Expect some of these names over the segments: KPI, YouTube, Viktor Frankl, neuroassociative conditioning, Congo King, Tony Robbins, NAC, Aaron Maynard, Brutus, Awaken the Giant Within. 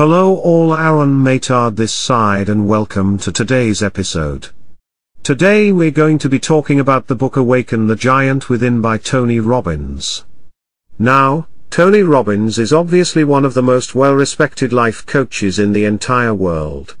Hello all, Aaron Maynard this side, and welcome to today's episode. Today we're going to be talking about the book Awaken the Giant Within by Tony Robbins. Now, Tony Robbins is obviously one of the most well-respected life coaches in the entire world.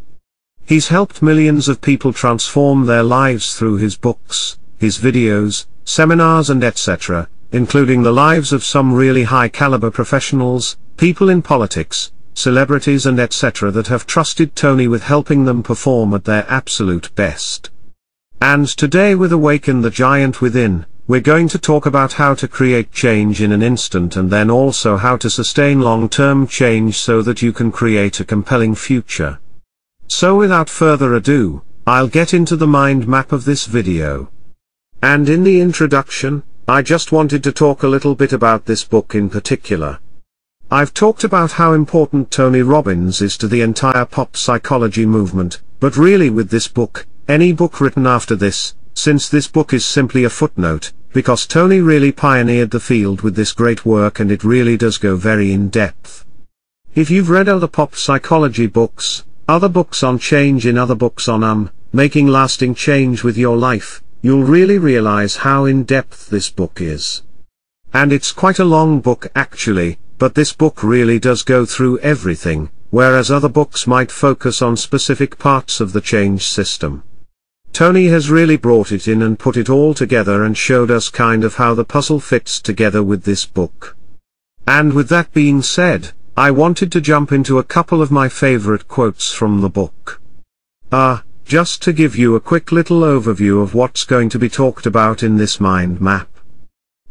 He's helped millions of people transform their lives through his books, his videos, seminars and etc., including the lives of some really high-caliber professionals, people in politics, celebrities and etc. that have trusted Tony with helping them perform at their absolute best. And today with Awaken the Giant Within, we're going to talk about how to create change in an instant and then also how to sustain long-term change so that you can create a compelling future. So without further ado, I'll get into the mind map of this video. And in the introduction, I just wanted to talk a little bit about this book in particular. I've talked about how important Tony Robbins is to the entire pop psychology movement, but really with this book, any book written after this, since this book is simply a footnote, because Tony really pioneered the field with this great work and it really does go very in-depth. If you've read other pop psychology books, other books on change and other books on making lasting change with your life, you'll really realize how in-depth this book is. And it's quite a long book actually, but this book really does go through everything, whereas other books might focus on specific parts of the change system. Tony has really brought it in and put it all together and showed us kind of how the puzzle fits together with this book. And with that being said, I wanted to jump into a couple of my favorite quotes from the book. Just to give you a quick little overview of what's going to be talked about in this mind map.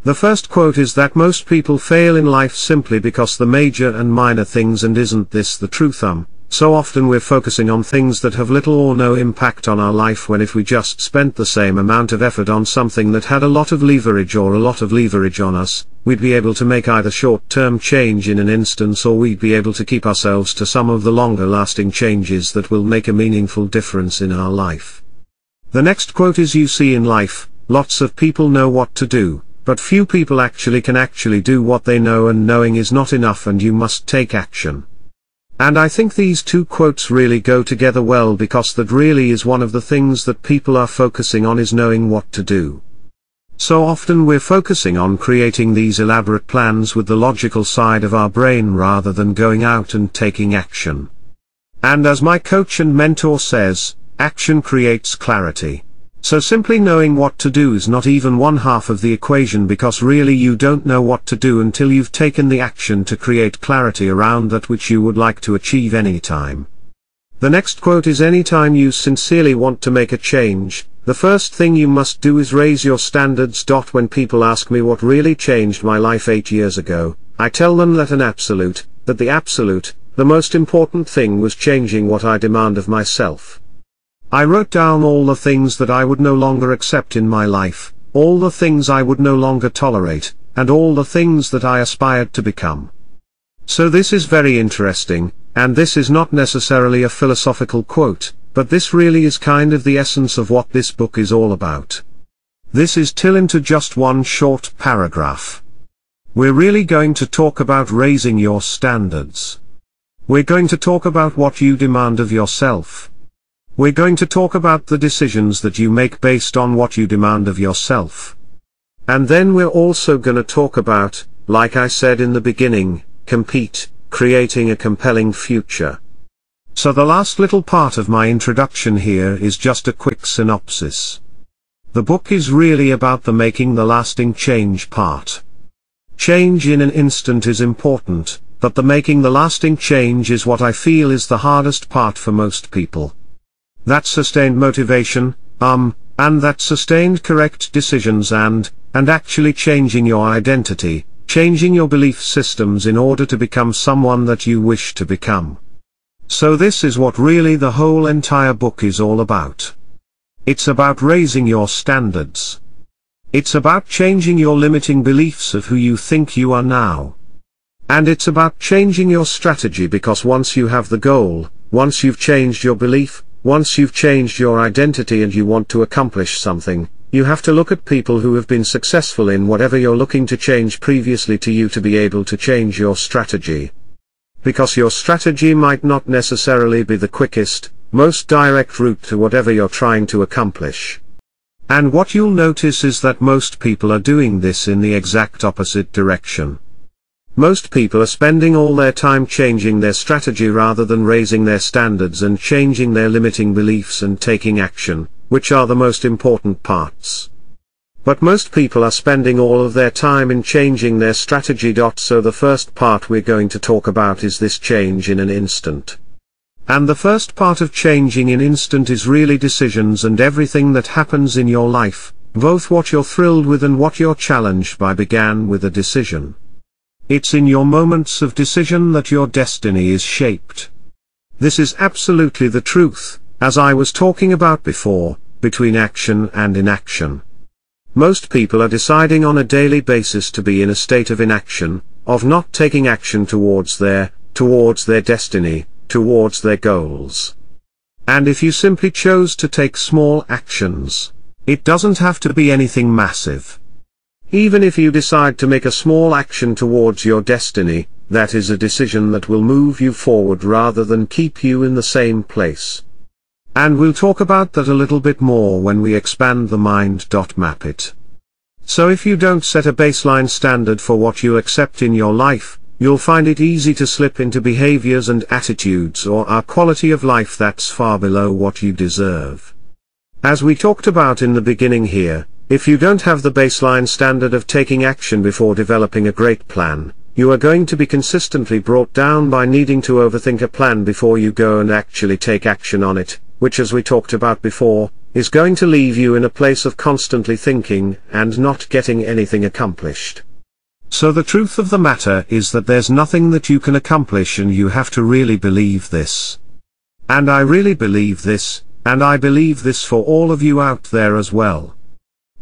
The first quote is that most people fail in life simply because the major and minor things, and isn't this the truth? So often we're focusing on things that have little or no impact on our life, when if we just spent the same amount of effort on something that had a lot of leverage or a lot of leverage on us, we'd be able to make either short-term change in an instance, or we'd be able to keep ourselves to some of the longer-lasting changes that will make a meaningful difference in our life. The next quote is, you see in life, lots of people know what to do, but few people actually can do what they know, and knowing is not enough and you must take action. And I think these two quotes really go together well, because that really is one of the things that people are focusing on, is knowing what to do. So often we're focusing on creating these elaborate plans with the logical side of our brain rather than going out and taking action. And as my coach and mentor says, action creates clarity. So simply knowing what to do is not even one half of the equation, because really you don't know what to do until you've taken the action to create clarity around that which you would like to achieve any time. The next quote is, anytime you sincerely want to make a change, the first thing you must do is raise your standards. When people ask me what really changed my life 8 years ago, I tell them that the most important thing was changing what I demand of myself. I wrote down all the things that I would no longer accept in my life, all the things I would no longer tolerate, and all the things that I aspired to become. So this is very interesting, and this is not necessarily a philosophical quote, but this really is kind of the essence of what this book is all about. This is till into just one short paragraph. We're really going to talk about raising your standards. We're going to talk about what you demand of yourself. We're going to talk about the decisions that you make based on what you demand of yourself. And then we're also going to talk about, like I said in the beginning, compete, creating a compelling future. So the last little part of my introduction here is just a quick synopsis. The book is really about the making the lasting change part. Change in an instant is important, but the making the lasting change is what I feel is the hardest part for most people. That sustained motivation, and that sustained correct decisions and actually changing your identity, changing your belief systems in order to become someone that you wish to become. So this is what really the whole entire book is all about. It's about raising your standards. It's about changing your limiting beliefs of who you think you are now. And it's about changing your strategy, because once you have the goal, once you've changed your belief, once you've changed your identity and you want to accomplish something, you have to look at people who have been successful in whatever you're looking to change previously to you to be able to change your strategy. because your strategy might not necessarily be the quickest, most direct route to whatever you're trying to accomplish. And what you'll notice is that most people are doing this in the exact opposite direction. Most people are spending all their time changing their strategy rather than raising their standards and changing their limiting beliefs and taking action, which are the most important parts. But most people are spending all of their time in changing their strategy. So the first part we're going to talk about is this change in an instant. And the first part of changing in an instant is really decisions and everything that happens in your life, both what you're thrilled with and what you're challenged by, began with a decision. It's in your moments of decision that your destiny is shaped. This is absolutely the truth, as I was talking about before, between action and inaction. Most people are deciding on a daily basis to be in a state of inaction, of not taking action towards their destiny, towards their goals. And if you simply chose to take small actions, it doesn't have to be anything massive. Even if you decide to make a small action towards your destiny, that is a decision that will move you forward rather than keep you in the same place. And we'll talk about that a little bit more when we expand the mind. Map it. So if you don't set a baseline standard for what you accept in your life, you'll find it easy to slip into behaviors and attitudes or a quality of life that's far below what you deserve. As we talked about in the beginning here, if you don't have the baseline standard of taking action before developing a great plan, you are going to be consistently brought down by needing to overthink a plan before you go and actually take action on it, which, as we talked about before, is going to leave you in a place of constantly thinking and not getting anything accomplished. So the truth of the matter is that there's nothing that you can accomplish, and you have to really believe this. And I really believe this, and I believe this for all of you out there as well.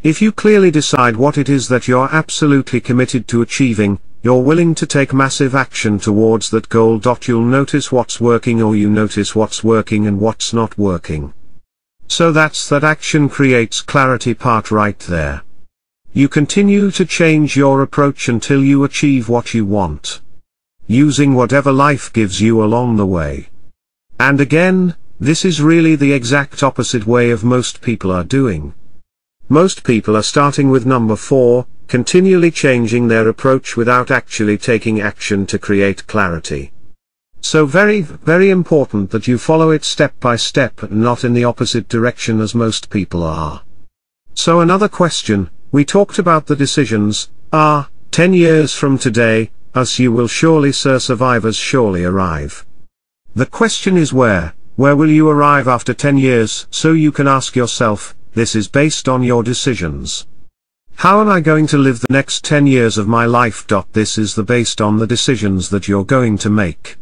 If you clearly decide what it is that you're absolutely committed to achieving, you're willing to take massive action towards that goal. You'll notice what's working, or you notice what's working and what's not working. So that's that action creates clarity part right there. You continue to change your approach until you achieve what you want, using whatever life gives you along the way. And again, this is really the exact opposite way of most people are doing. Most people are starting with number 4, continually changing their approach without actually taking action to create clarity. So very, very important that you follow it step by step and not in the opposite direction as most people are. So another question, we talked about the decisions, 10 years from today, as you will surely, sir, survivors surely arrive. The question is where will you arrive after 10 years? So you can ask yourself, this is based on your decisions. How am I going to live the next 10 years of my life? This is based on the decisions that you're going to make.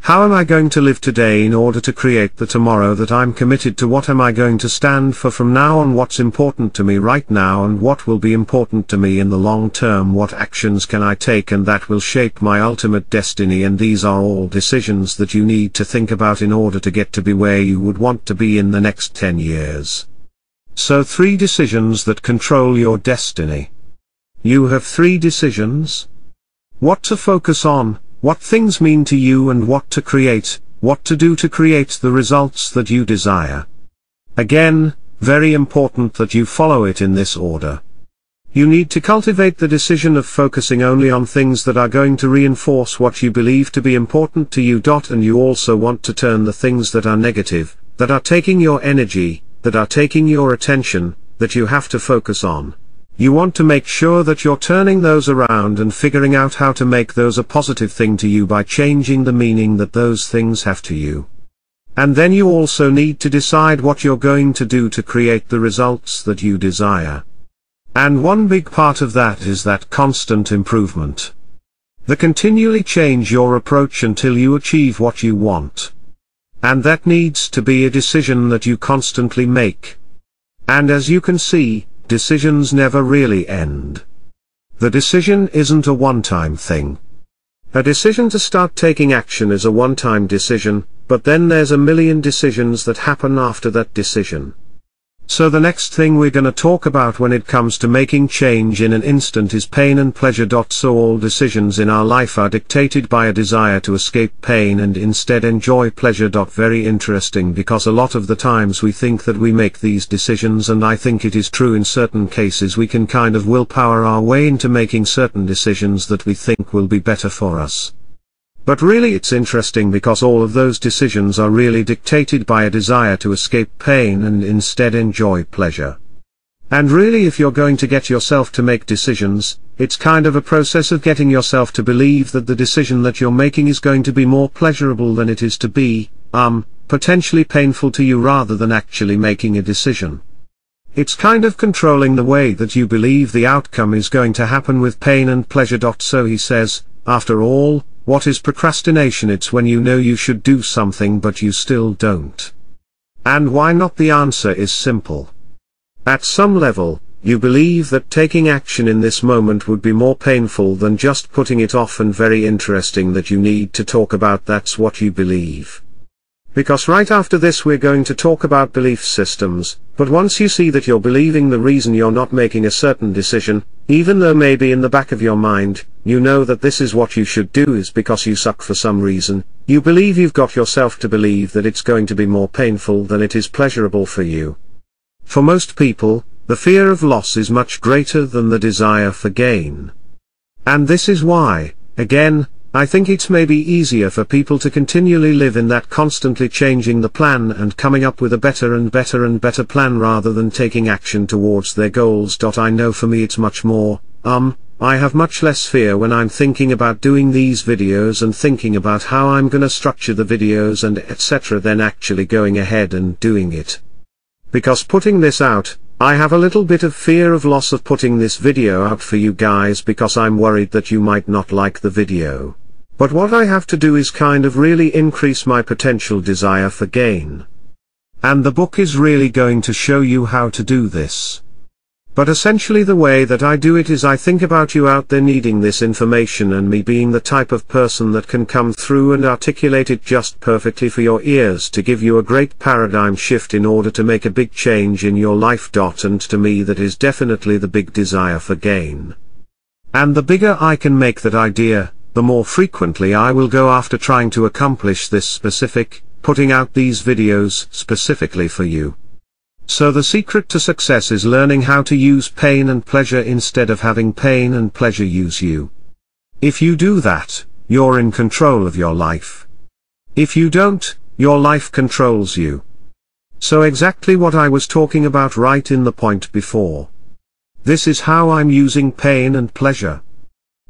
How am I going to live today in order to create the tomorrow that I'm committed to? What am I going to stand for from now on? What's important to me right now, and what will be important to me in the long term? What actions can I take, and that will shape my ultimate destiny? And these are all decisions that you need to think about in order to get to be where you would want to be in the next 10 years. So 3 decisions that control your destiny. You have 3 decisions. What to focus on, what things mean to you, and what to create, what to do to create the results that you desire. Again, very important that you follow it in this order. You need to cultivate the decision of focusing only on things that are going to reinforce what you believe to be important to you. And you also want to turn the things that are negative, that are taking your energy, that are taking your attention, that you have to focus on. You want to make sure that you're turning those around and figuring out how to make those a positive thing to you by changing the meaning that those things have to you. And then you also need to decide what you're going to do to create the results that you desire. And one big part of that is that constant improvement. The continually change your approach until you achieve what you want. And that needs to be a decision that you constantly make. And as you can see, decisions never really end. The decision isn't a one-time thing. A decision to start taking action is a one-time decision, but then there's a million decisions that happen after that decision. So the next thing we're gonna talk about when it comes to making change in an instant is pain and pleasure. So all decisions in our life are dictated by a desire to escape pain and instead enjoy pleasure. Very interesting, because a lot of the times we think that we make these decisions, and I think it is true in certain cases we can kind of willpower our way into making certain decisions that we think will be better for us. But really it's interesting because all of those decisions are really dictated by a desire to escape pain and instead enjoy pleasure. And really, if you're going to get yourself to make decisions, it's kind of a process of getting yourself to believe that the decision that you're making is going to be more pleasurable than it is to be, potentially painful to you, rather than actually making a decision. It's kind of controlling the way that you believe the outcome is going to happen with pain and pleasure. So he says, after all, what is procrastination? It's when you know you should do something but you still don't. And why not? The answer is simple. At some level, you believe that taking action in this moment would be more painful than just putting it off, and very interesting that you need to talk about that's what you believe. Because right after this we're going to talk about belief systems, but once you see that you're believing the reason you're not making a certain decision, even though maybe in the back of your mind, you know that this is what you should do, is because you suck for some reason, you believe you've got yourself to believe that it's going to be more painful than it is pleasurable for you. For most people, the fear of loss is much greater than the desire for gain. And this is why, again, I think it's maybe easier for people to continually live in that constantly changing the plan and coming up with a better and better and better plan rather than taking action towards their goals. I know for me it's much more, I have much less fear when I'm thinking about doing these videos and thinking about how I'm gonna structure the videos and etc. than actually going ahead and doing it. Because putting this out, I have a little bit of fear of loss of putting this video out for you guys, because I'm worried that you might not like the video. But what I have to do is kind of really increase my potential desire for gain. And the book is really going to show you how to do this. But essentially the way that I do it is I think about you out there needing this information, and me being the type of person that can come through and articulate it just perfectly for your ears to give you a great paradigm shift in order to make a big change in your life. And to me that is definitely the big desire for gain. And the bigger I can make that idea, the more frequently I will go after trying to accomplish this specific, putting out these videos specifically for you. So the secret to success is learning how to use pain and pleasure instead of having pain and pleasure use you. If you do that, you're in control of your life. If you don't, your life controls you. So exactly what I was talking about right in the point before. This is how I'm using pain and pleasure.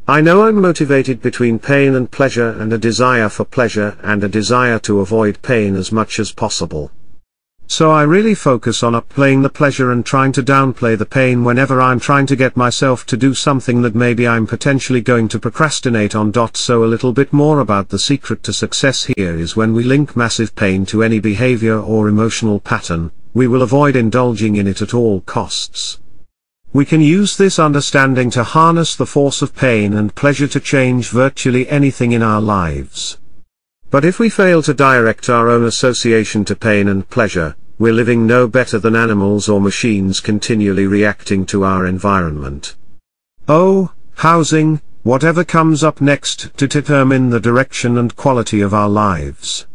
I know I'm motivated between pain and pleasure, and a desire for pleasure and a desire to avoid pain as much as possible. So I really focus on upplaying the pleasure and trying to downplay the pain whenever I'm trying to get myself to do something that maybe I'm potentially going to procrastinate on. So a little bit more about the secret to success here is when we link massive pain to any behavior or emotional pattern, we will avoid indulging in it at all costs. We can use this understanding to harness the force of pain and pleasure to change virtually anything in our lives. But if we fail to direct our own association to pain and pleasure, we're living no better than animals or machines, continually reacting to our environment. Oh, housing, whatever comes up next to determine the direction and quality of our lives.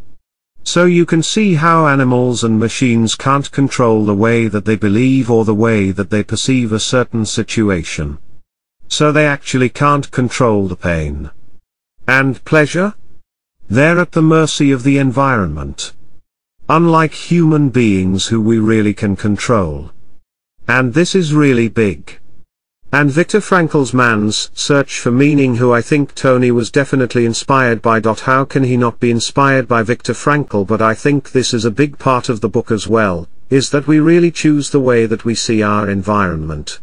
So you can see how animals and machines can't control the way that they believe or the way that they perceive a certain situation. So they actually can't control the pain. And pleasure? They're at the mercy of the environment. Unlike human beings who we really can control. And this is really big. And Viktor Frankl's Man's Search for Meaning, who I think Tony was definitely inspired by. How can he not be inspired by Viktor Frankl? But I think this is a big part of the book as well, is that we really choose the way that we see our environment.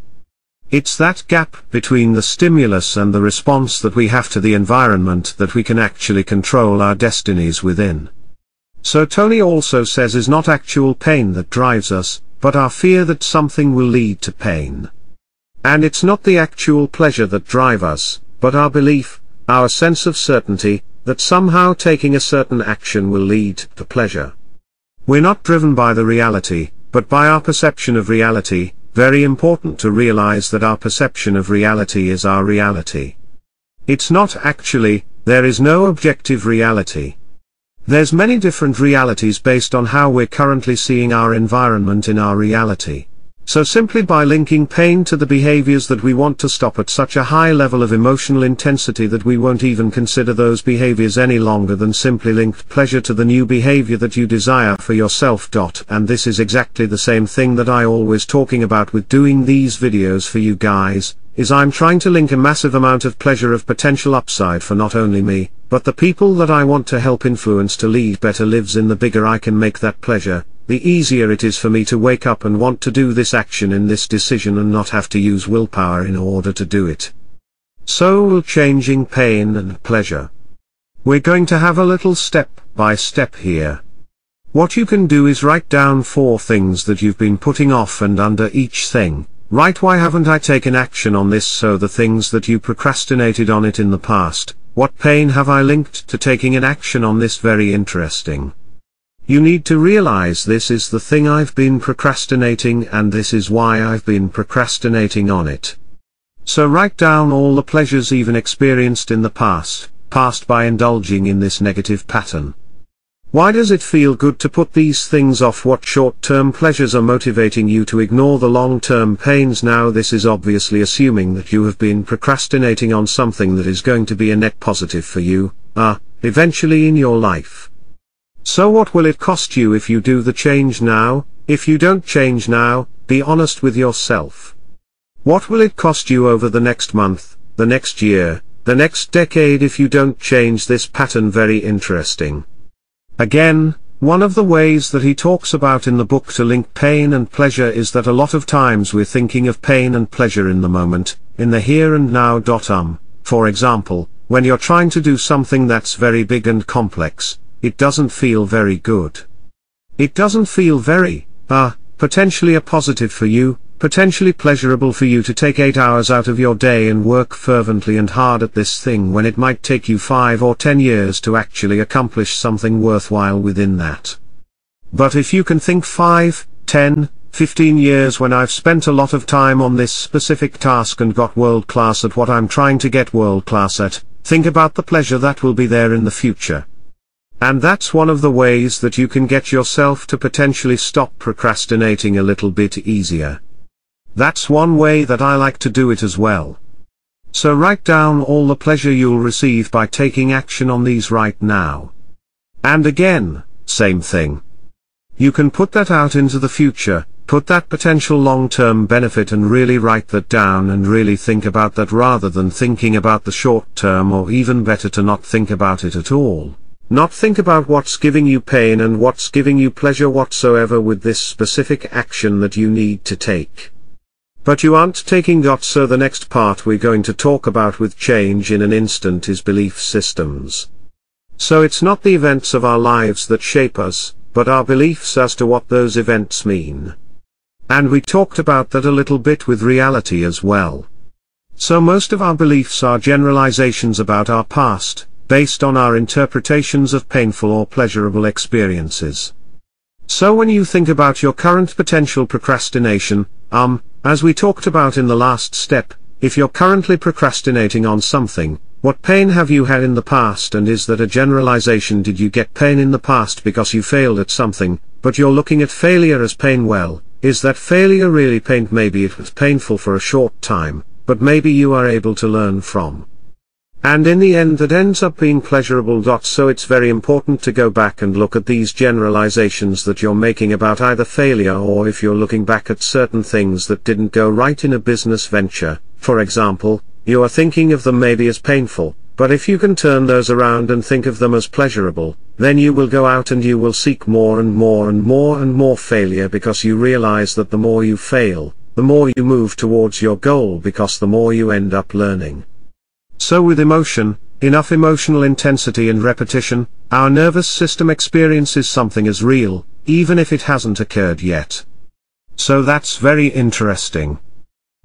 It's that gap between the stimulus and the response that we have to the environment that we can actually control our destinies within. So Tony also says it's not actual pain that drives us, but our fear that something will lead to pain. And it's not the actual pleasure that drives us, but our belief, our sense of certainty, that somehow taking a certain action will lead to pleasure. We're not driven by the reality, but by our perception of reality. Very important to realize that our perception of reality is our reality. It's not actually, there is no objective reality. There's many different realities based on how we're currently seeing our environment in our reality. So simply by linking pain to the behaviors that we want to stop at such a high level of emotional intensity that we won't even consider those behaviors any longer than simply linked pleasure to the new behavior that you desire for yourself. And this is exactly the same thing that I always talking about with doing these videos for you guys, is I'm trying to link a massive amount of pleasure of potential upside for not only me, but the people that I want to help influence to lead better lives. In the bigger I can make that pleasure, the easier it is for me to wake up and want to do this action in this decision and not have to use willpower in order to do it. Soul changing pain and pleasure. We're going to have a little step by step here. What you can do is write down 4 things that you've been putting off, and under each thing, write why haven't I taken action on this. So the things that you procrastinated on it in the past, what pain have I linked to taking an action on this? Very interesting. You need to realize this is the thing I've been procrastinating, and this is why I've been procrastinating on it. So write down all the pleasures even experienced in the past by indulging in this negative pattern. Why does it feel good to put these things off? What short-term pleasures are motivating you to ignore the long-term pains? Now this is obviously assuming that you have been procrastinating on something that is going to be a net positive for you, eventually in your life. So what will it cost you if you do the change now? If you don't change now, be honest with yourself. What will it cost you over the next month, the next year, the next decade if you don't change this pattern? Very interesting. Again, one of the ways that he talks about in the book to link pain and pleasure is that a lot of times we're thinking of pain and pleasure in the moment, in the here and now. For example, when you're trying to do something that's very big and complex, it doesn't feel very good. It doesn't feel very, potentially a positive for you, potentially pleasurable for you to take 8 hours out of your day and work fervently and hard at this thing when it might take you 5 or 10 years to actually accomplish something worthwhile within that. But if you can think 5, 10, 15 years, when I've spent a lot of time on this specific task and got world class at what I'm trying to get world class at, think about the pleasure that will be there in the future. And that's one of the ways that you can get yourself to potentially stop procrastinating a little bit easier. That's one way that I like to do it as well. So write down all the pleasure you'll receive by taking action on these right now. And again, same thing. You can put that out into the future, put that potential long-term benefit, and really write that down and really think about that rather than thinking about the short-term, or even better to not think about it at all. Not think about what's giving you pain and what's giving you pleasure whatsoever with this specific action that you need to take. But you aren't taking that. So the next part we're going to talk about with change in an instant is belief systems. So it's not the events of our lives that shape us, but our beliefs as to what those events mean. And we talked about that a little bit with reality as well. So most of our beliefs are generalizations about our past, based on our interpretations of painful or pleasurable experiences. So when you think about your current potential procrastination, as we talked about in the last step, if you're currently procrastinating on something, what pain have you had in the past, and is that a generalization? Did you get pain in the past because you failed at something, but you're looking at failure as pain? Well, is that failure really pain? Maybe it was painful for a short time, but maybe you are able to learn from. And in the end that ends up being pleasurable. So it's very important to go back and look at these generalizations that you're making about either failure, or if you're looking back at certain things that didn't go right in a business venture, for example, you are thinking of them maybe as painful, but if you can turn those around and think of them as pleasurable, then you will go out and you will seek more and more and more and more failure, because you realize that the more you fail, the more you move towards your goal, because the more you end up learning. So with emotion, enough emotional intensity and repetition, our nervous system experiences something as real, even if it hasn't occurred yet. So that's very interesting.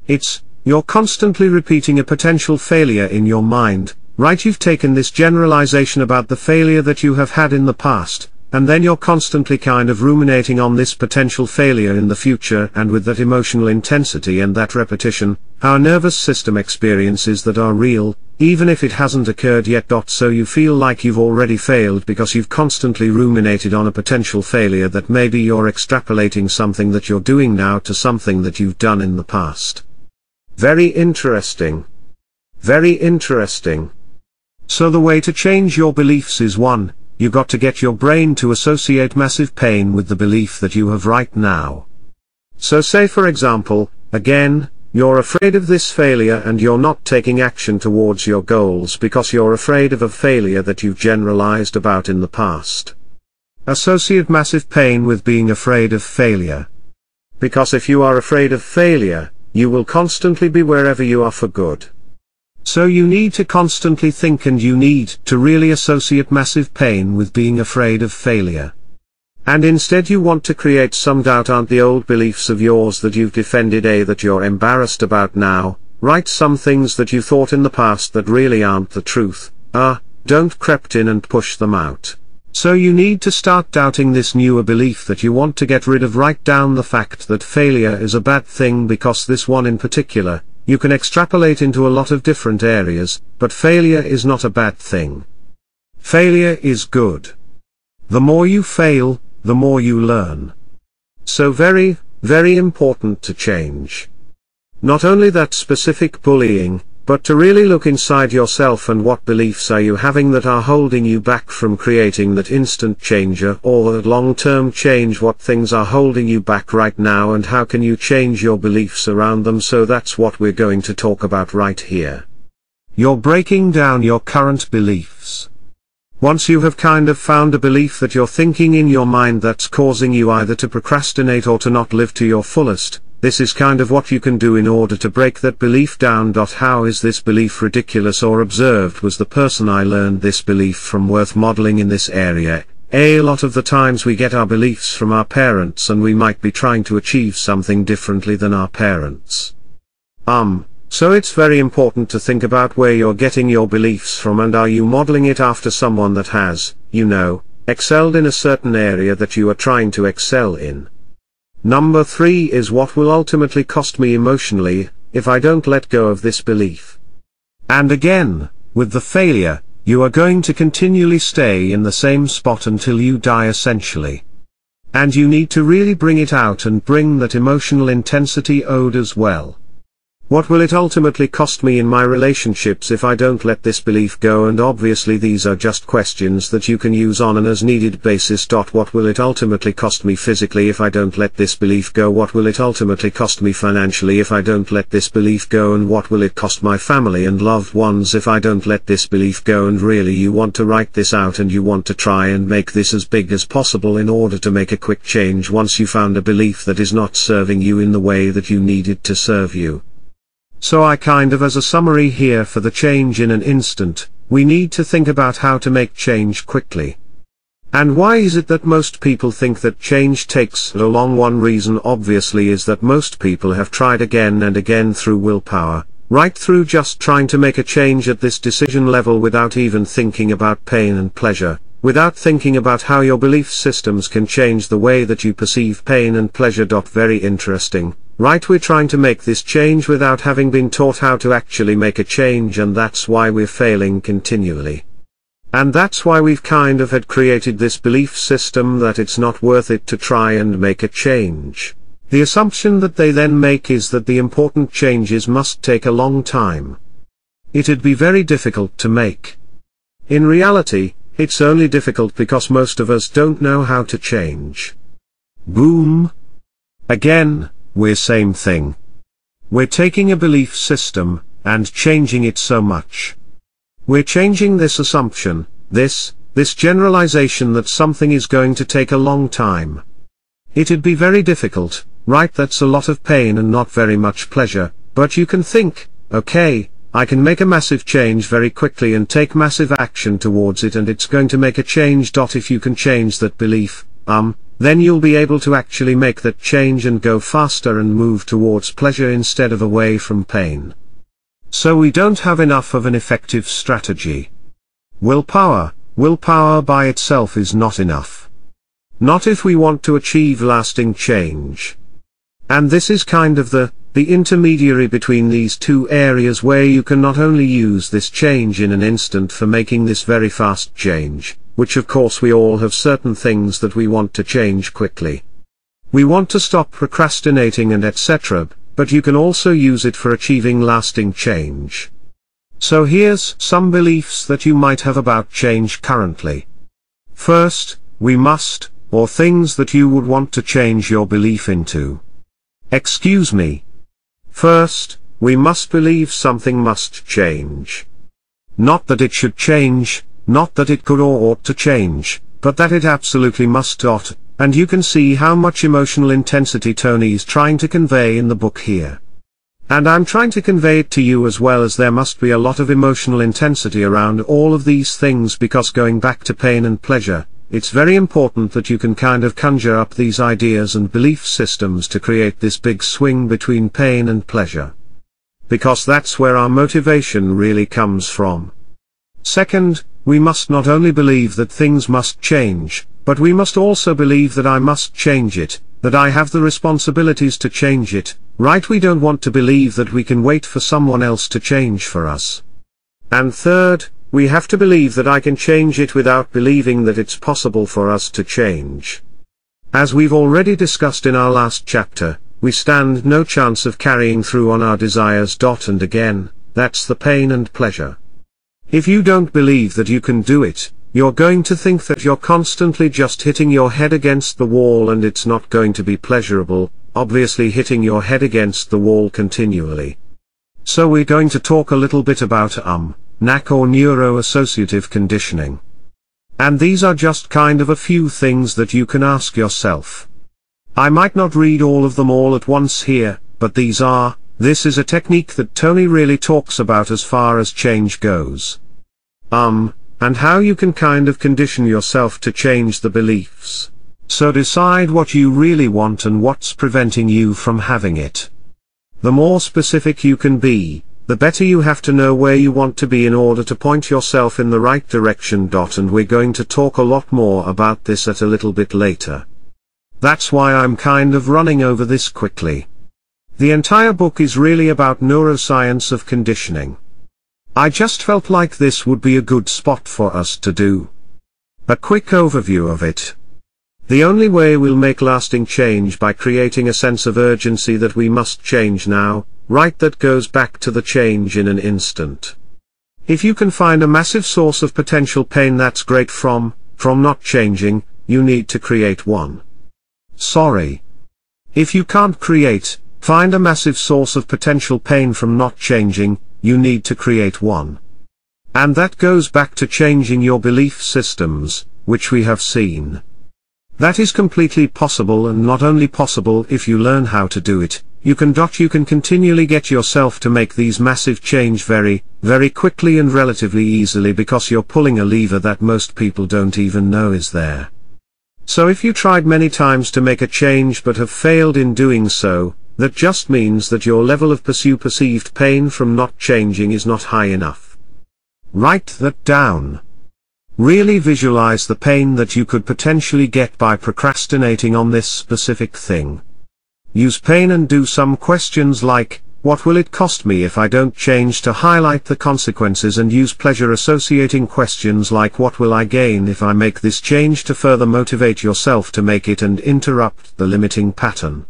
It's, you're constantly repeating a potential failure in your mind, right? You've taken this generalization about the failure that you have had in the past, and then you're constantly kind of ruminating on this potential failure in the future, and with that emotional intensity and that repetition, our nervous system experiences that are real, even if it hasn't occurred yet. So you feel like you've already failed because you've constantly ruminated on a potential failure, that maybe you're extrapolating something that you're doing now to something that you've done in the past. Very interesting. Very interesting. So the way to change your beliefs is 1. You got to get your brain to associate massive pain with the belief that you have right now. So say for example, again, you're afraid of this failure and you're not taking action towards your goals because you're afraid of a failure that you've generalized about in the past. Associate massive pain with being afraid of failure. Because if you are afraid of failure, you will constantly be wherever you are for good. So you need to constantly think, and you need to really associate massive pain with being afraid of failure. And instead you want to create some doubt. Aren't the old beliefs of yours that you've defended that you're embarrassed about now? Write some things that you thought in the past that really aren't the truth, don't crept in and push them out. So you need to start doubting this newer belief that you want to get rid of. Write down the fact that failure is a bad thing, because this one in particular, you can extrapolate into a lot of different areas, but failure is not a bad thing. Failure is good. The more you fail, the more you learn. So very, very important to change not only that specific bullying, but to really look inside yourself and what beliefs are you having that are holding you back from creating that instant change or that long-term change. What things are holding you back right now, and how can you change your beliefs around them? So that's what we're going to talk about right here. You're breaking down your current beliefs. Once you have kind of found a belief that you're thinking in your mind that's causing you either to procrastinate or to not live to your fullest, this is kind of what you can do in order to break that belief down. How is this belief ridiculous or absurd? Was the person I learned this belief from worth modeling in this area? A lot of the times we get our beliefs from our parents, and we might be trying to achieve something differently than our parents. So it's very important to think about where you're getting your beliefs from, and are you modeling it after someone that has, excelled in a certain area that you are trying to excel in. Number 3 is what will ultimately cost me emotionally if I don't let go of this belief. And again, with the failure, you are going to continually stay in the same spot until you die essentially. And you need to really bring it out and bring that emotional intensity out as well. What will it ultimately cost me in my relationships if I don't let this belief go? And obviously these are just questions that you can use on an as-needed basis. What will it ultimately cost me physically if I don't let this belief go? What will it ultimately cost me financially if I don't let this belief go? And what will it cost my family and loved ones if I don't let this belief go? And really you want to write this out, and you want to try and make this as big as possible in order to make a quick change once you found a belief that is not serving you in the way that you need it to serve you. So I kind of, as a summary here for the change in an instant, we need to think about how to make change quickly. And why is it that most people think that change takes so long? One reason obviously is that most people have tried again and again through willpower, right through just trying to make a change at this decision level without even thinking about pain and pleasure, without thinking about how your belief systems can change the way that you perceive pain and pleasure. Very interesting. Right, we're trying to make this change without having been taught how to actually make a change, and that's why we're failing continually. And that's why we've kind of had created this belief system that it's not worth it to try and make a change. The assumption that they then make is that the important changes must take a long time. It'd be very difficult to make. In reality, it's only difficult because most of us don't know how to change. Boom. Again. We're same thing. We're taking a belief system, and changing it so much. We're changing this assumption, this generalization that something is going to take a long time. It'd be very difficult, right? That's a lot of pain and not very much pleasure, but you can think, okay, I can make a massive change very quickly and take massive action towards it, and it's going to make a change. If you can change that belief, then you'll be able to actually make that change and go faster and move towards pleasure instead of away from pain. So we don't have enough of an effective strategy. Willpower by itself is not enough. not if we want to achieve lasting change. And this is kind of the intermediary between these two areas, where you can not only use this change in an instant for making this very fast change, which of course we all have certain things that we want to change quickly. We want to stop procrastinating and etc., but you can also use it for achieving lasting change. So here's some beliefs that you might have about change currently. First, we must, or things that you would want to change your belief into. Excuse me. First, we must believe something must change. Not that it should change, not that it could or ought to change, but that it absolutely must. And you can see how much emotional intensity Tony's trying to convey in the book here. And I'm trying to convey it to you as well, as there must be a lot of emotional intensity around all of these things, because going back to pain and pleasure, it's very important that you can kind of conjure up these ideas and belief systems to create this big swing between pain and pleasure. Because that's where our motivation really comes from. Second, we must not only believe that things must change, but we must also believe that I must change it, that I have the responsibilities to change it, right? We don't want to believe that we can wait for someone else to change for us. And third, we have to believe that I can change it without believing that it's possible for us to change. As we've already discussed in our last chapter, we stand no chance of carrying through on our desires. And again, that's the pain and pleasure. If you don't believe that you can do it, you're going to think that you're constantly just hitting your head against the wall, and it's not going to be pleasurable, obviously, hitting your head against the wall continually. So we're going to talk a little bit about NAC, or neuroassociative conditioning. And these are just kind of a few things that you can ask yourself. I might not read all of them all at once here, but these are, this is a technique that Tony really talks about as far as change goes. And how you can kind of condition yourself to change the beliefs. So decide what you really want and what's preventing you from having it. The more specific you can be, the better. You have to know where you want to be in order to point yourself in the right direction. And we're going to talk a lot more about this at a little bit later. That's why I'm kind of running over this quickly. The entire book is really about neuroscience of conditioning. I just felt like this would be a good spot for us to do a quick overview of it. The only way we'll make lasting change by creating a sense of urgency that we must change now, right? That goes back to the change in an instant. If you can find a massive source of potential pain, that's great. From not changing, you need to create one. Sorry. If you can't find a massive source of potential pain from not changing, you need to create one. And that goes back to changing your belief systems, which we have seen. That is completely possible, and not only possible if you learn how to do it, you can continually get yourself to make these massive change very, very quickly and relatively easily, because you're pulling a lever that most people don't even know is there. So if you tried many times to make a change but have failed in doing so, that just means that your level of perceived pain from not changing is not high enough. Write that down. Really visualize the pain that you could potentially get by procrastinating on this specific thing. Use pain and do some questions like, what will it cost me if I don't change, to highlight the consequences, and use pleasure associating questions like, what will I gain if I make this change, to further motivate yourself to make it and interrupt the limiting pattern.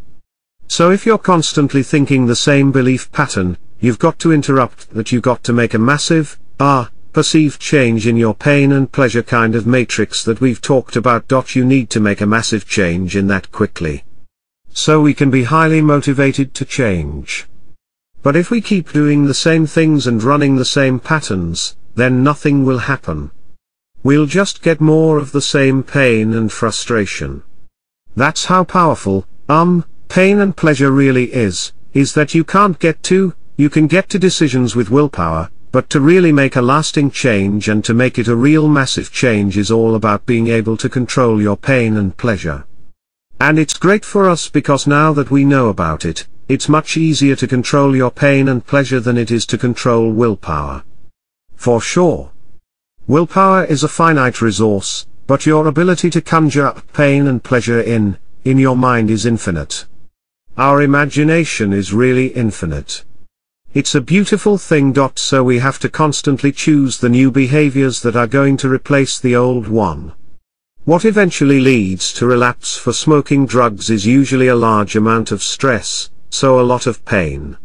So if you're constantly thinking the same belief pattern, you've got to interrupt that. You've got to make a massive, perceived change in your pain and pleasure kind of matrix that we've talked about. You need to make a massive change in that quickly. So we can be highly motivated to change. But if we keep doing the same things and running the same patterns, then nothing will happen. We'll just get more of the same pain and frustration. That's how powerful, pain and pleasure really is that you can get to decisions with willpower, but to really make a lasting change and to make it a real massive change is all about being able to control your pain and pleasure. And it's great for us, because now that we know about it, it's much easier to control your pain and pleasure than it is to control willpower. For sure. Willpower is a finite resource, But your ability to conjure up pain and pleasure in your mind is infinite. Our imagination is really infinite. It's a beautiful thing. So we have to constantly choose the new behaviors that are going to replace the old one. What eventually leads to relapse for smoking drugs is usually a large amount of stress, so a lot of pain.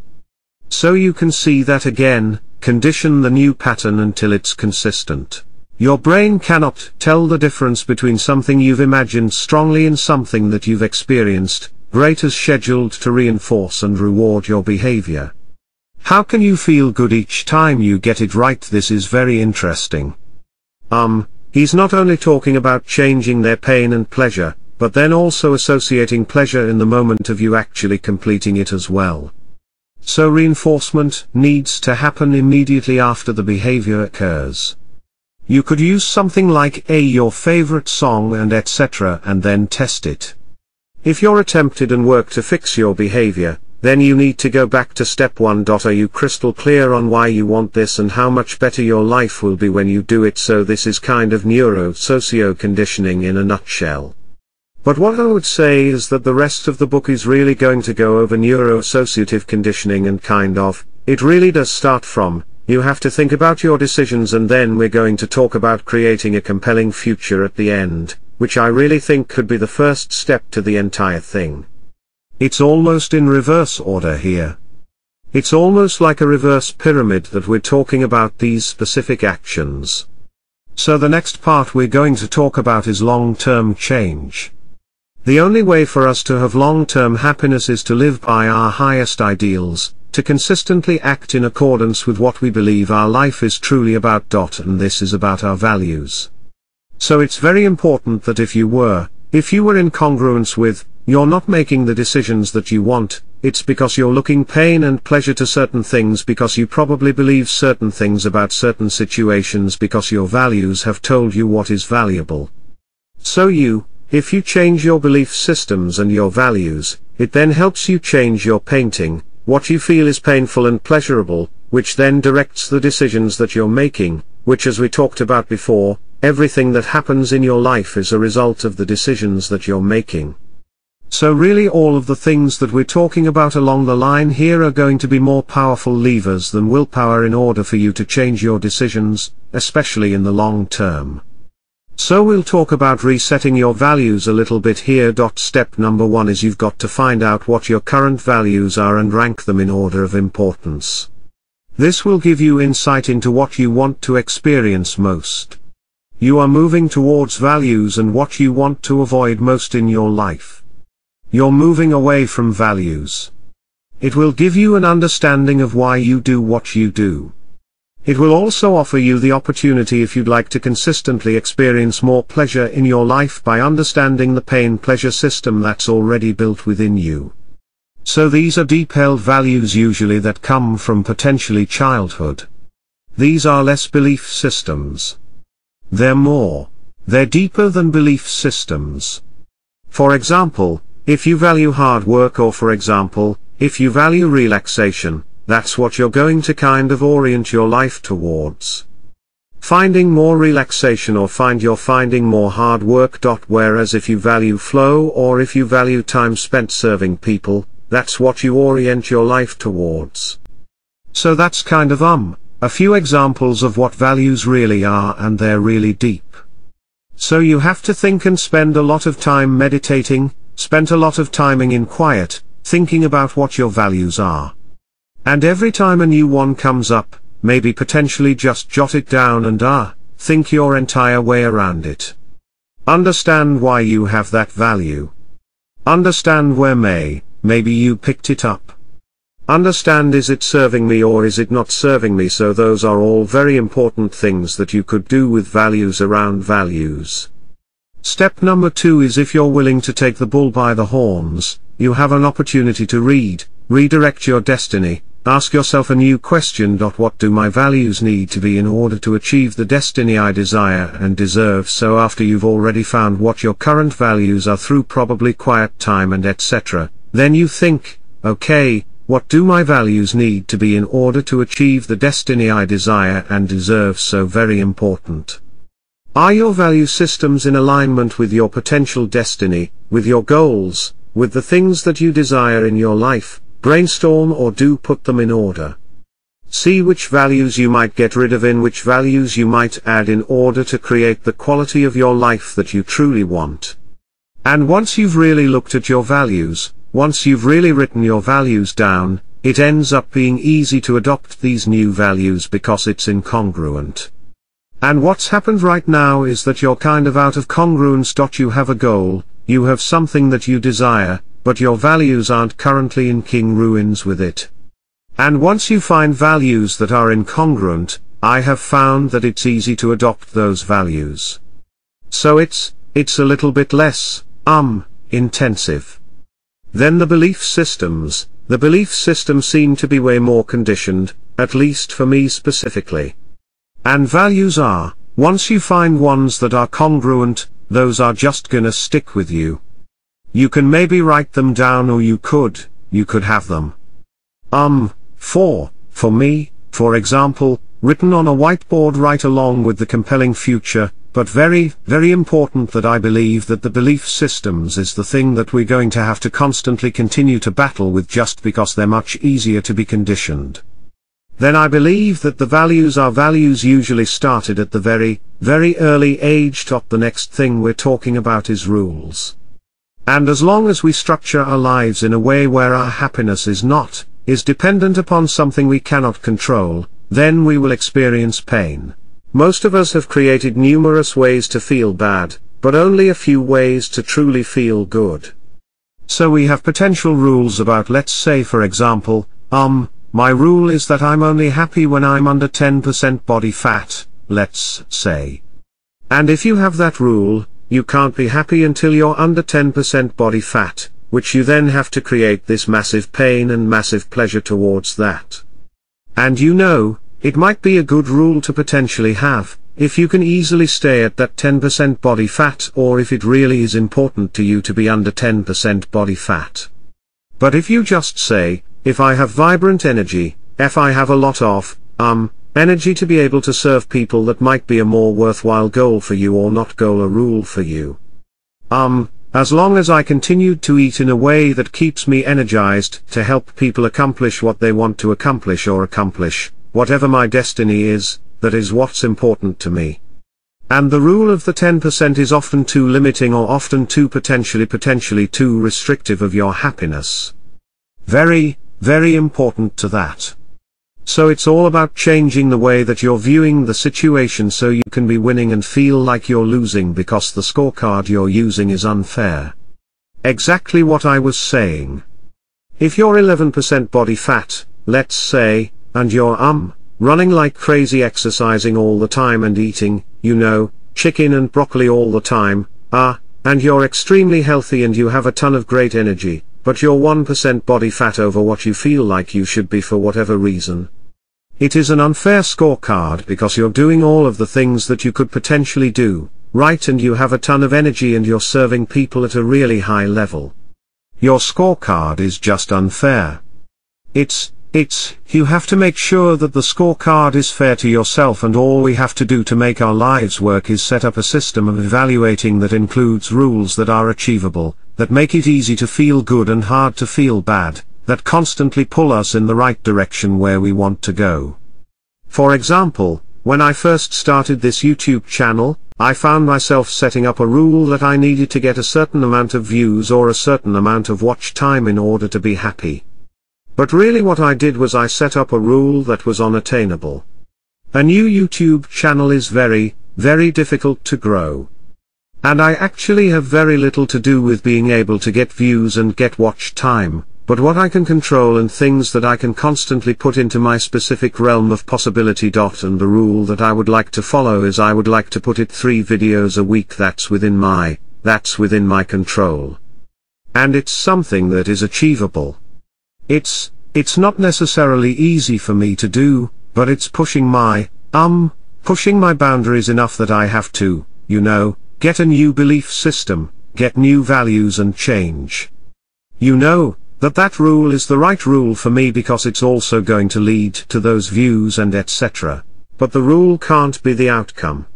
So you can see that again, condition the new pattern until it's consistent. Your brain cannot tell the difference between something you've imagined strongly and something that you've experienced, great as scheduled to reinforce and reward your behavior. How can you feel good each time you get it right? This is very interesting. He's not only talking about changing their pain and pleasure, but then also associating pleasure in the moment of you actually completing it as well. So reinforcement needs to happen immediately after the behavior occurs. You could use something like your favorite song and etc. and then test it. If you're tempted and work to fix your behavior, then you need to go back to step 1. Are you crystal clear on why you want this and how much better your life will be when you do it? So this is kind of neuro-socio conditioning in a nutshell. But what I would say is that the rest of the book is really going to go over neuro-associative conditioning and it really does start from, you have to think about your decisions, and then we're going to talk about creating a compelling future at the end, which I really think could be the first step to the entire thing. It's almost in reverse order here. It's almost like a reverse pyramid that we're talking about these specific actions. So the next part we're going to talk about is long-term change. The only way for us to have long-term happiness is to live by our highest ideals, to consistently act in accordance with what we believe our life is truly about. And this is about our values. So it's very important that if you were in congruence with, you're not making the decisions that you want, it's because you're looking pain and pleasure to certain things, because you probably believe certain things about certain situations, because your values have told you what is valuable. So if you change your belief systems and your values, it then helps you change your painting, what you feel is painful and pleasurable, which then directs the decisions that you're making, which, as we talked about before, everything that happens in your life is a result of the decisions that you're making. So really all of the things that we're talking about along the line here are going to be more powerful levers than willpower in order for you to change your decisions, especially in the long term. So we'll talk about resetting your values a little bit here. Step number 1 is you've got to find out what your current values are and rank them in order of importance. This will give you insight into what you want to experience most. You are moving towards values and what you want to avoid most in your life. You're moving away from values. It will give you an understanding of why you do what you do. It will also offer you the opportunity, if you'd like to consistently experience more pleasure in your life, by understanding the pain-pleasure system that's already built within you. So these are deep-held values, usually that come from potentially childhood. These are less belief systems. They're deeper than belief systems. For example, if you value hard work, or for example, if you value relaxation, that's what you're going to kind of orient your life towards. Finding more relaxation, or finding more hard work. Whereas if you value flow, or if you value time spent serving people, that's what you orient your life towards. So that's kind of a few examples of what values really are, and they're really deep. So you have to think and spend a lot of time meditating, spend a lot of time in quiet, thinking about what your values are. And every time a new one comes up, maybe potentially just jot it down and think your entire way around it. Understand why you have that value. Understand where maybe you picked it up. Understand, is it serving me or is it not serving me? So those are all very important things that you could do with values around values. Step number 2 is, if you're willing to take the bull by the horns, you have an opportunity to redirect your destiny. Ask yourself a new question. What do my values need to be in order to achieve the destiny I desire and deserve? So after you've already found what your current values are through probably quiet time and etc., then you think, okay, what do my values need to be in order to achieve the destiny I desire and deserve? So very important. Are your value systems in alignment with your potential destiny, with your goals, with the things that you desire in your life? Brainstorm or do put them in order. See which values you might get rid of and which values you might add in order to create the quality of your life that you truly want. And once you've really looked at your values, once you've really written your values down, it ends up being easy to adopt these new values because it's incongruent. And what's happened right now is that you're kind of out of congruence. You have a goal, you have something that you desire, but your values aren't currently in congruence with it. And once you find values that are incongruent, I have found that it's easy to adopt those values. So it's a little bit less, intensive. Then the belief systems seem to be way more conditioned, at least for me specifically. And values are, once you find ones that are congruent, those are just gonna stick with you. You can maybe write them down or you could have them. For me, for example, written on a whiteboard right along with the compelling future, but very, very important that I believe that the belief systems is the thing that we're going to have to constantly continue to battle with just because they're much easier to be conditioned. Then I believe that the values are values usually started at the very, very early age. The next thing we're talking about is rules. And as long as we structure our lives in a way where our happiness is dependent upon something we cannot control, then we will experience pain. Most of us have created numerous ways to feel bad, but only a few ways to truly feel good. So we have potential rules about, let's say for example, my rule is that I'm only happy when I'm under 10% body fat, let's say. And if you have that rule, you can't be happy until you're under 10% body fat, which you then have to create this massive pain and massive pleasure towards that. And you know, it might be a good rule to potentially have, if you can easily stay at that 10% body fat or if it really is important to you to be under 10% body fat. But if you just say, if I have vibrant energy, if I have a lot of, energy to be able to serve people, that might be a more worthwhile goal for you or not goal or rule for you. As long as I continued to eat in a way that keeps me energized to help people accomplish what they want to accomplish or accomplish whatever my destiny is, that is what's important to me. And the rule of the 10% is often too limiting or often too potentially too restrictive of your happiness. Very, very important to that. So it's all about changing the way that you're viewing the situation so you can be winning and feel like you're losing because the scorecard you're using is unfair. Exactly what I was saying. If you're 11% body fat, let's say, and you're running like crazy, exercising all the time and eating, you know, chicken and broccoli all the time, and you're extremely healthy and you have a ton of great energy, but you're 1% body fat over what you feel like you should be for whatever reason. It is an unfair scorecard because you're doing all of the things that you could potentially do, right, and you have a ton of energy and you're serving people at a really high level. Your scorecard is just unfair. You have to make sure that the scorecard is fair to yourself, and all we have to do to make our lives work is set up a system of evaluating that includes rules that are achievable, that make it easy to feel good and hard to feel bad, that constantly pull us in the right direction where we want to go. For example, when I first started this YouTube channel, I found myself setting up a rule that I needed to get a certain amount of views or a certain amount of watch time in order to be happy. But really what I did was I set up a rule that was unattainable. A new YouTube channel is very, very difficult to grow. And I actually have very little to do with being able to get views and get watch time, but what I can control and things that I can constantly put into my specific realm of possibility. And the rule that I would like to follow is I would like to put it 3 videos a week. That's within my control. And it's something that is achievable. It's not necessarily easy for me to do, but it's pushing my boundaries enough that I have to, you know, get a new belief system, get new values and change. You know, that rule is the right rule for me because it's also going to lead to those views and etc. But the rule can't be the outcome.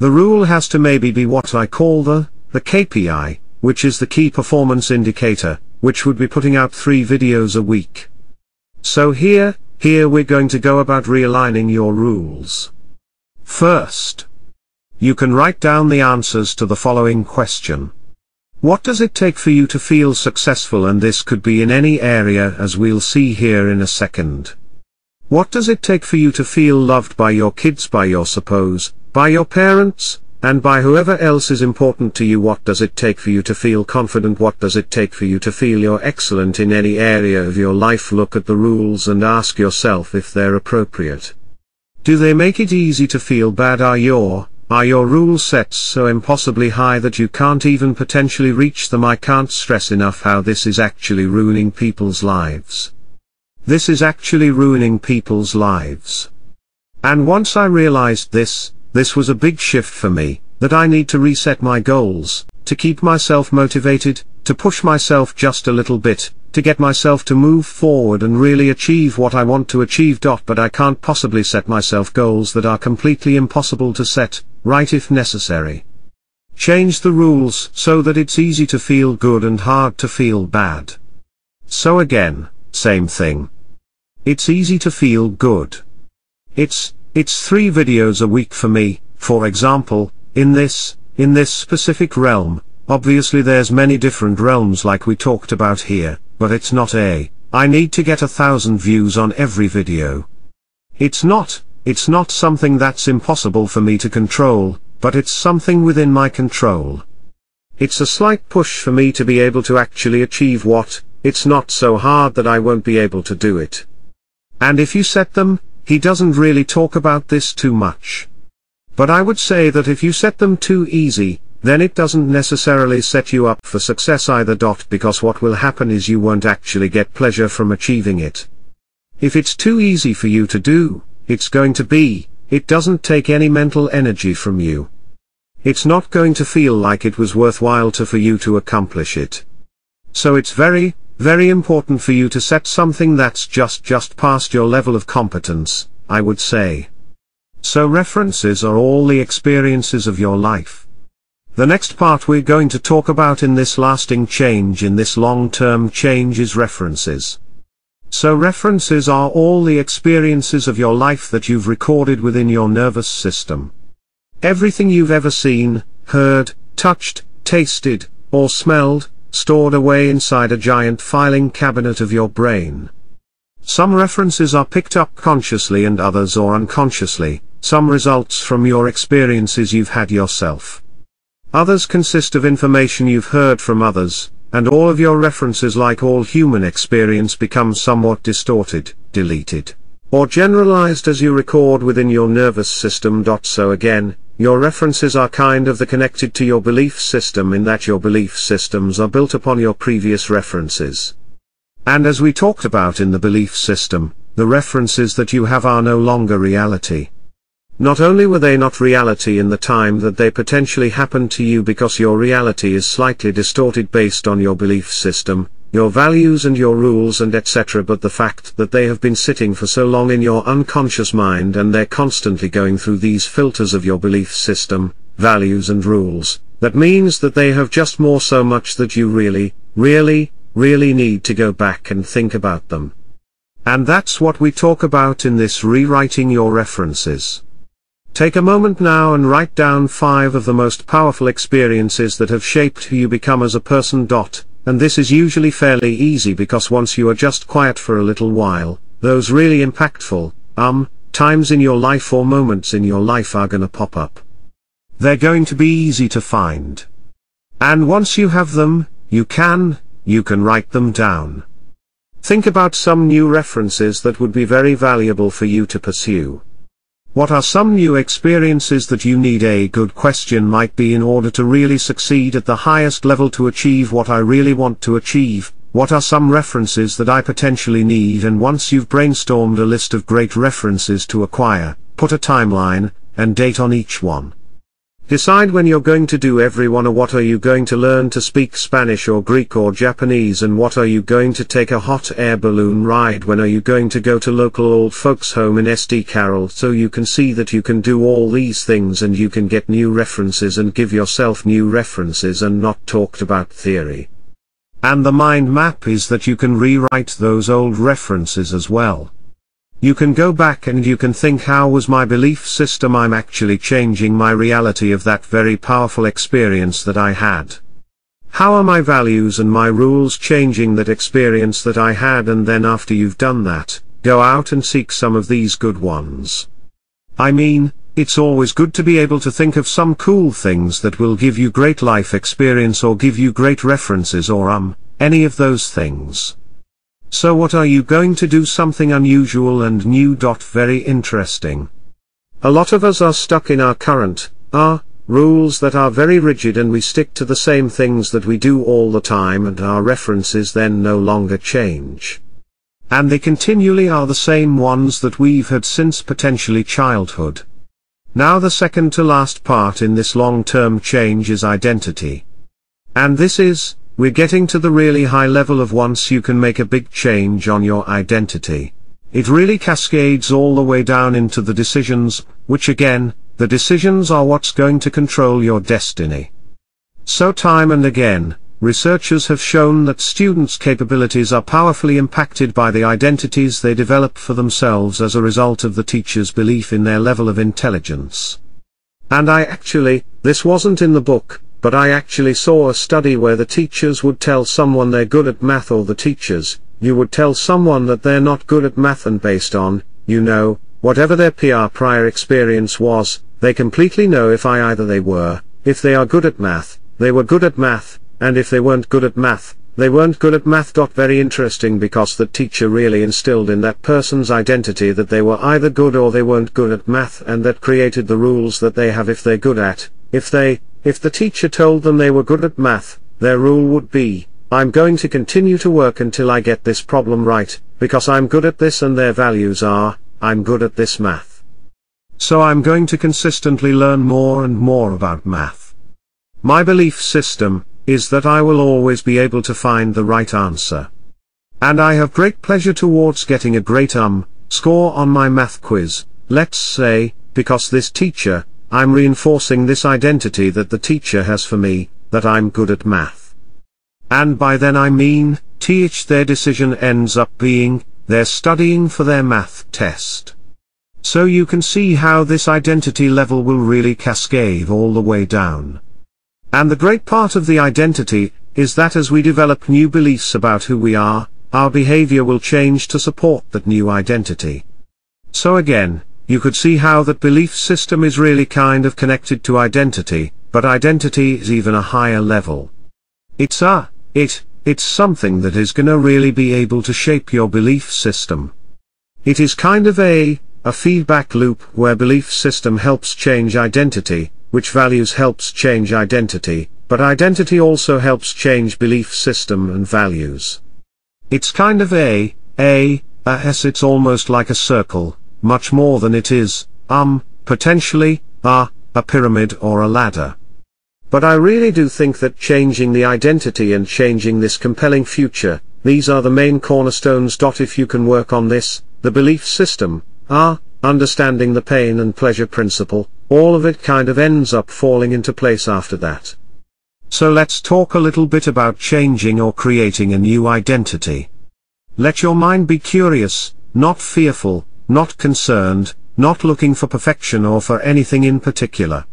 The rule has to maybe be what I call the KPI, which is the key performance indicator, which would be putting out 3 videos a week. So here we're going to go about realigning your rules. First, you can write down the answers to the following question. What does it take for you to feel successful? And this could be in any area, as we'll see here in a second. What does it take for you to feel loved by your kids, by your spouse, by your parents, and by whoever else is important to you? What does it take for you to feel confident? What does it take for you to feel you're excellent in any area of your life? Look at the rules and ask yourself if they're appropriate. Do they make it easy to feel bad? Are your rule sets so impossibly high that you can't even potentially reach them? I can't stress enough how this is actually ruining people's lives. This is actually ruining people's lives. And once I realized this was a big shift for me, that I need to reset my goals, to keep myself motivated, to push myself just a little bit, to get myself to move forward and really achieve what I want to achieve. But I can't possibly set myself goals that are completely impossible to set, right? If necessary, change the rules so that it's easy to feel good and hard to feel bad. So again, same thing. It's easy to feel good. It's 3 videos a week for me, for example, in this specific realm. Obviously there's many different realms like we talked about here, but it's not I need to get 1,000 views on every video. It's not something that's impossible for me to control, but it's something within my control. It's a slight push for me to be able to actually achieve it's not so hard that I won't be able to do it. And if you set them, he doesn't really talk about this too much, but I would say that if you set them too easy, then it doesn't necessarily set you up for success either. Because what will happen is you won't actually get pleasure from achieving it. If it's too easy for you to do, it doesn't take any mental energy from you. It's not going to feel like it was worthwhile for you to accomplish it. So it's very, very important for you to set something that's just past your level of competence, I would say. So references are all the experiences of your life. The next part we're going to talk about in this lasting change, in this long-term change, is references. So references are all the experiences of your life that you've recorded within your nervous system. Everything you've ever seen, heard, touched, tasted, or smelled, stored away inside a giant filing cabinet of your brain. Some references are picked up consciously and others are unconsciously. Some results from your experiences you've had yourself. Others consist of information you've heard from others, and all of your references, like all human experience, become somewhat distorted, deleted, or generalized as you record within your nervous system. So again, your references are kind of connected to your belief system, in that your belief systems are built upon your previous references. And as we talked about in the belief system, the references that you have are no longer reality. Not only were they not reality in the time that they potentially happened to you, because your reality is slightly distorted based on your belief system, your values and your rules and etc., but the fact that they have been sitting for so long in your unconscious mind, and they're constantly going through these filters of your belief system, values and rules, that means that they have just so much that you really need to go back and think about them. And that's what we talk about in this rewriting your references. Take a moment now and write down 5 of the most powerful experiences that have shaped who you become as a person. And this is usually fairly easy, because once you are just quiet for a little while, those really impactful times in your life or moments in your life are gonna pop up. They're going to be easy to find. And once you have them, you can write them down. Think about some new references that would be very valuable for you to pursue. What are some new experiences that you need? A good question might be, in order to really succeed at the highest level, to achieve what I really want to achieve, what are some references that I potentially need? And once you've brainstormed a list of great references to acquire, put a timeline and date on each one. Decide when you're going to do everyone, what are you going to learn to speak Spanish or Greek or Japanese, and what are you going to take a hot air balloon ride, when are you going to go to local old folks home in SD Carroll, so you can see that you can do all these things and you can get new references and give yourself new references and not talked about theory. And the mind map is that you can rewrite those old references as well. You can go back and you can think, how was my belief system? I'm actually changing my reality of that very powerful experience that I had. How are my values and my rules changing that experience that I had? And then after you've done that, go out and seek some of these good ones. I mean, it's always good to be able to think of some cool things that will give you great life experience or give you great references or any of those things. So what are you going to do? Something unusual and new. Very interesting. A lot of us are stuck in our current, rules that are very rigid, and we stick to the same things that we do all the time, and our references then no longer change. And they continually are the same ones that we've had since potentially childhood. Now the second to last part in this long-term change is identity. And this is, we're getting to the really high level of, once you can make a big change on your identity, it really cascades all the way down into the decisions, which again, the decisions are what's going to control your destiny. So time and again, researchers have shown that students' capabilities are powerfully impacted by the identities they develop for themselves as a result of the teacher's belief in their level of intelligence. And this wasn't in the book, but I actually saw a study where the teachers would tell someone they're good at math, or the teachers, you would tell someone that they're not good at math, and based on, whatever their prior experience was, they completely know if either they were, if they are good at math, they were good at math, and if they weren't good at math, they weren't good at math. Very interesting, because the teacher really instilled in that person's identity that they were either good or they weren't good at math, and that created the rules that they have. If they're good at, If the teacher told them they were good at math, their rule would be, I'm going to continue to work until I get this problem right, because I'm good at this, and their values are, I'm good at this math, so I'm going to consistently learn more and more about math. My belief system is that I will always be able to find the right answer. And I have great pleasure towards getting a great score on my math quiz, let's say, because this teacher, I'm reinforcing this identity that the teacher has for me, that I'm good at math. And by then I mean, their decision ends up being, they're studying for their math test. So you can see how this identity level will really cascade all the way down. And the great part of the identity is that as we develop new beliefs about who we are, our behavior will change to support that new identity. So again, you could see how that belief system is really kind of connected to identity, but identity is even a higher level. It's something that is gonna really be able to shape your belief system. It is kind of a feedback loop where belief system helps change identity, which values helps change identity, but identity also helps change belief system and values. It's kind of it's almost like a circle, much more than it is, potentially, a pyramid or a ladder. But I really do think that changing the identity and changing this compelling future, these are the main cornerstones. If you can work on this, the belief system, understanding the pain and pleasure principle, all of it kind of ends up falling into place after that. So let's talk a little bit about changing or creating a new identity. Let your mind be curious, not fearful, not concerned, not looking for perfection or for anything in particular.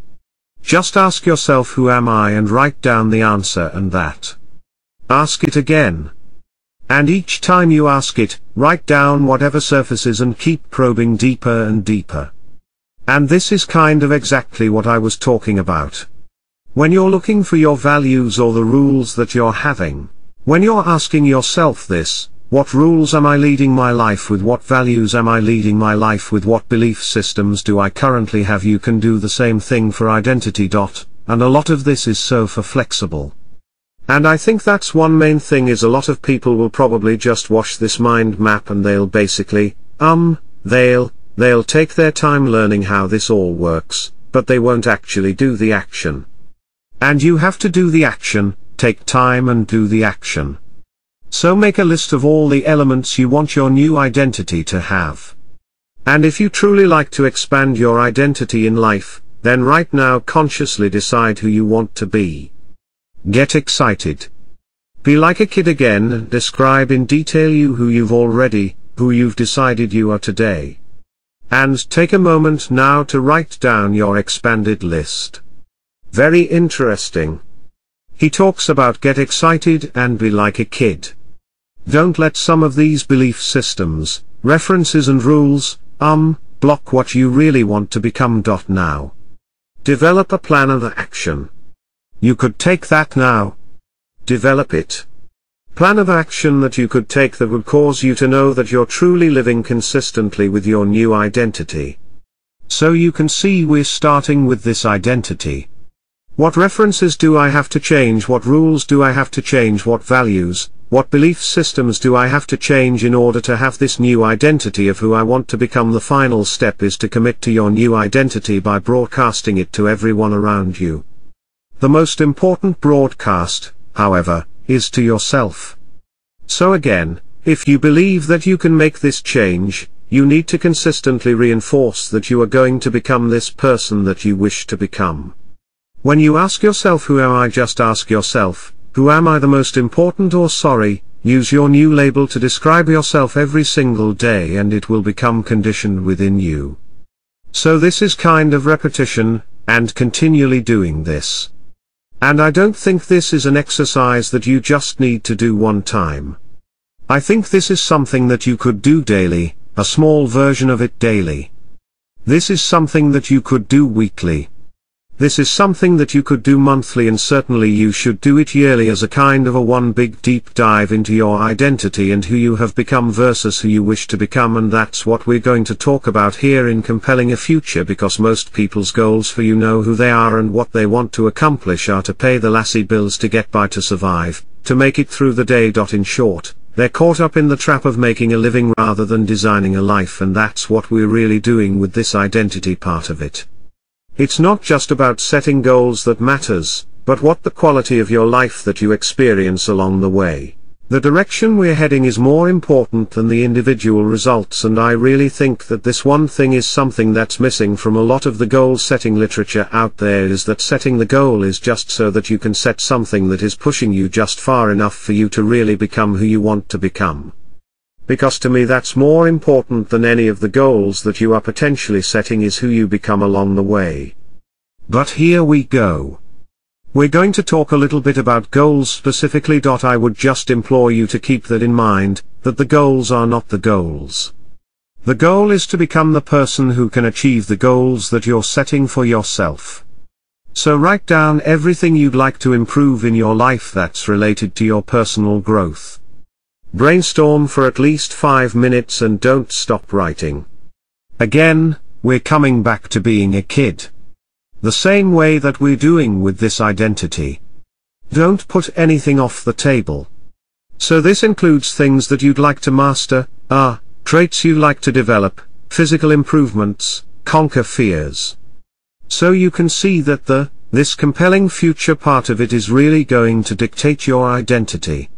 Just ask yourself, who am I, and write down the answer, and that. Ask it again. And each time you ask it, write down whatever surfaces and keep probing deeper and deeper. And this is kind of exactly what I was talking about. When you're looking for your values or the rules that you're having, when you're asking yourself this, what rules am I leading my life with? What values am I leading my life with? What belief systems do I currently have? You can do the same thing for identity. And a lot of this is so flexible. And I think that's one main thing, is a lot of people will probably just watch this mind map and they'll basically, they'll take their time learning how this all works, but they won't actually do the action. And you have to do the action, take time and do the action. So make a list of all the elements you want your new identity to have. And if you truly like to expand your identity in life, then right now consciously decide who you want to be. Get excited. Be like a kid again and describe in detail who you've decided you are today. And take a moment now to write down your expanded list. Very interesting. He talks about get excited and be like a kid. Don't let some of these belief systems, references and rules, block what you really want to become. Now. Develop a plan of action. You could take that now. Develop it. Plan of action that you could take that would cause you to know that you're truly living consistently with your new identity. So you can see we're starting with this identity. What references do I have to change? What rules do I have to change? What values, what belief systems do I have to change in order to have this new identity of who I want to become? The final step is to commit to your new identity by broadcasting it to everyone around you. The most important broadcast, however, is to yourself. So again, if you believe that you can make this change, you need to consistently reinforce that you are going to become this person that you wish to become. When you ask yourself who am I, just ask yourself, who am I? The most important, or sorry, use your new label to describe yourself every single day, and it will become conditioned within you. So this is kind of repetition, and continually doing this. And I don't think this is an exercise that you just need to do one time. I think this is something that you could do daily, a small version of it daily. This is something that you could do weekly. This is something that you could do monthly, and certainly you should do it yearly as a kind of a one big deep dive into your identity and who you have become versus who you wish to become, and that's what we're going to talk about here in Compelling a Future, because most people's goals for who they are and what they want to accomplish are to pay the lassie bills, to get by, to survive, to make it through the day. In short, they're caught up in the trap of making a living rather than designing a life, and that's what we're really doing with this identity part of it. It's not just about setting goals that matters, but what the quality of your life that you experience along the way. The direction we're heading is more important than the individual results, and I really think that this one thing is something that's missing from a lot of the goal-setting literature out there, is that setting the goal is just so that you can set something that is pushing you just far enough for you to really become who you want to become. Because to me that's more important than any of the goals that you are potentially setting, is who you become along the way. But here we go. We're going to talk a little bit about goals specifically. I would just implore you to keep that in mind, that the goals are not the goals. The goal is to become the person who can achieve the goals that you're setting for yourself. So write down everything you'd like to improve in your life that's related to your personal growth. Brainstorm for at least 5 minutes and don't stop writing. Again, we're coming back to being a kid. The same way that we're doing with this identity. Don't put anything off the table. So this includes things that you'd like to master, traits you like to develop, physical improvements, conquer fears. So you can see that this compelling future part of it is really going to dictate your identity.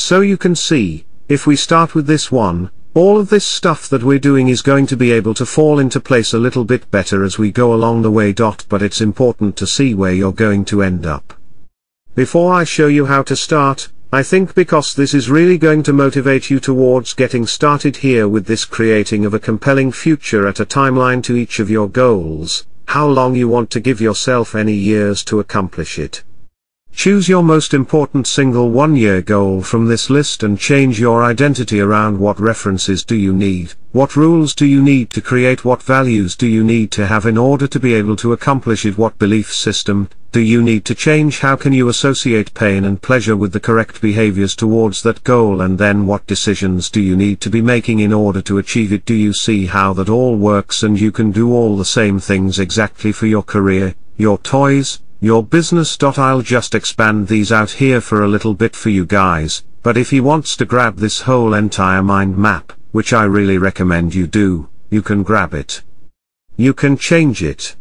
So you can see, if we start with this one, all of this stuff that we're doing is going to be able to fall into place a little bit better as we go along the way. But it's important to see where you're going to end up. Before I show you how to start, I think, because this is really going to motivate you towards getting started here with this creating of a compelling future at a timeline to each of your goals, how long you want to give yourself, any years to accomplish it. Choose your most important single one-year goal from this list and change your identity around. What references do you need? What rules do you need to create? What values do you need to have in order to be able to accomplish it? What belief system do you need to change? How can you associate pain and pleasure with the correct behaviors towards that goal? And then what decisions do you need to be making in order to achieve it? Do you see how that all works? And you can do all the same things exactly for your career, your toys, your business. I'll just expand these out here for a little bit for you guys, but if he wants to grab this whole entire mind map, which I really recommend you do, you can grab it. You can change it.